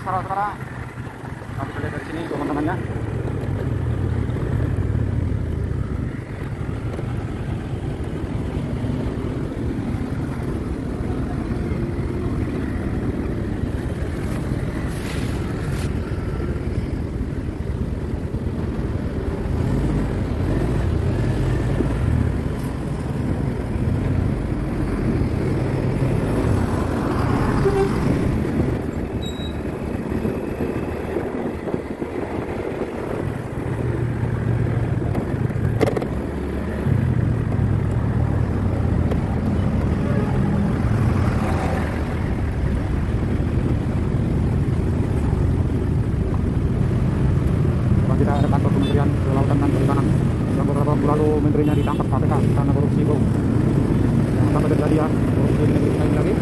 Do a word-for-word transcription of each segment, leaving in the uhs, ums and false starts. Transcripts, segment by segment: sana, saudara-saudara. Kita bisa lihat dari sini teman-temannya. Ada kantor Kementerian Kelautan dan Perikanan yang beberapa waktu lalu menterinya ditangkap K P K karena korupsi, bro. Yang sampai terjadi ya korupsi di negeri lain lagi.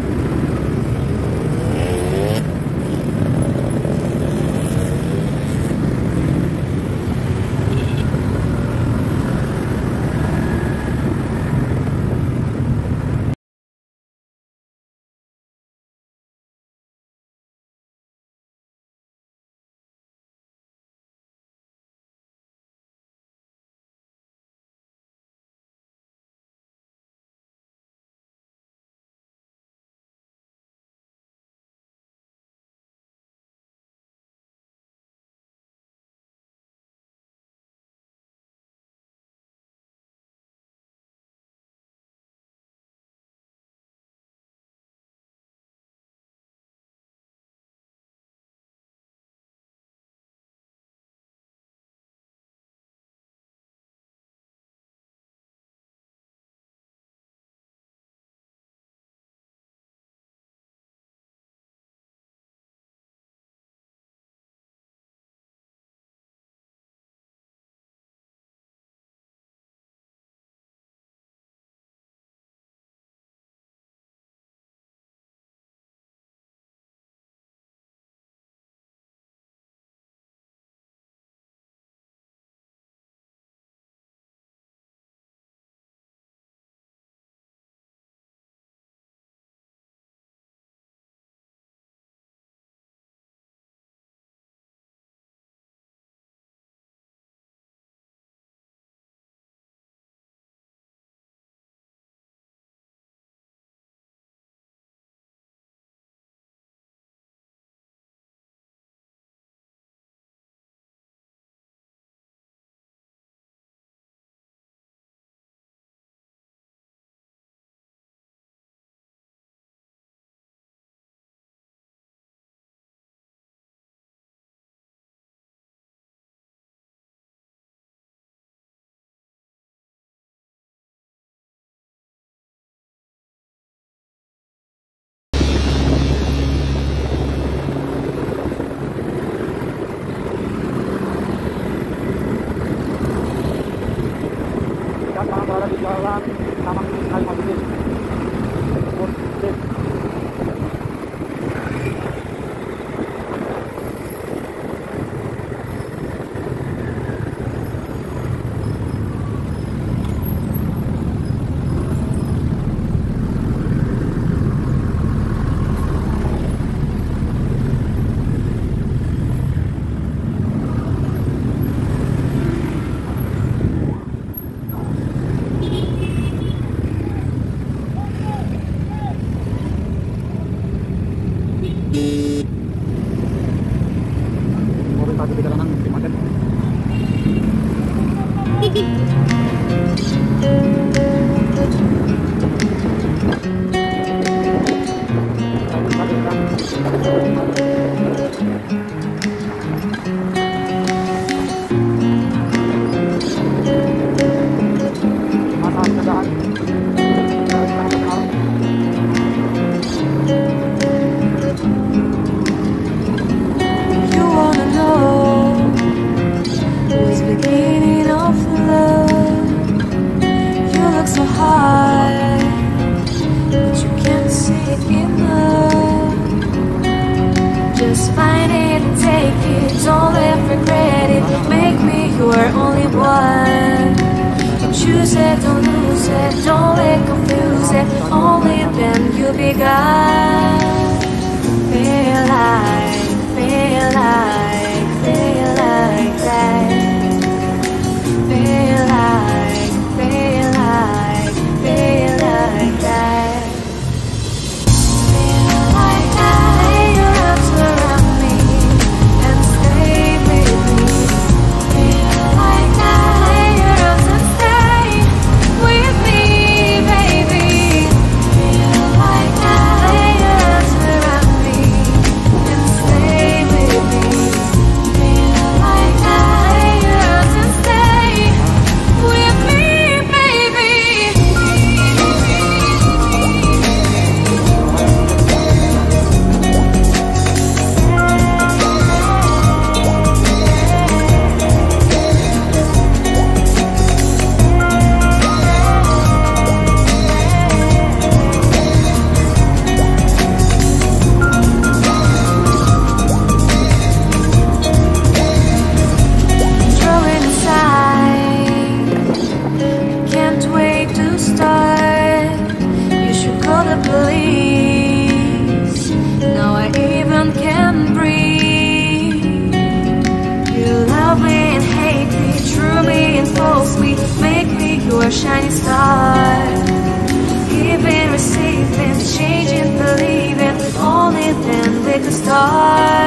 Jalan sama sekali masih only then you'll be God. Feel like, feel Shiny star, giving, receiving, changing, believing, only then we can start.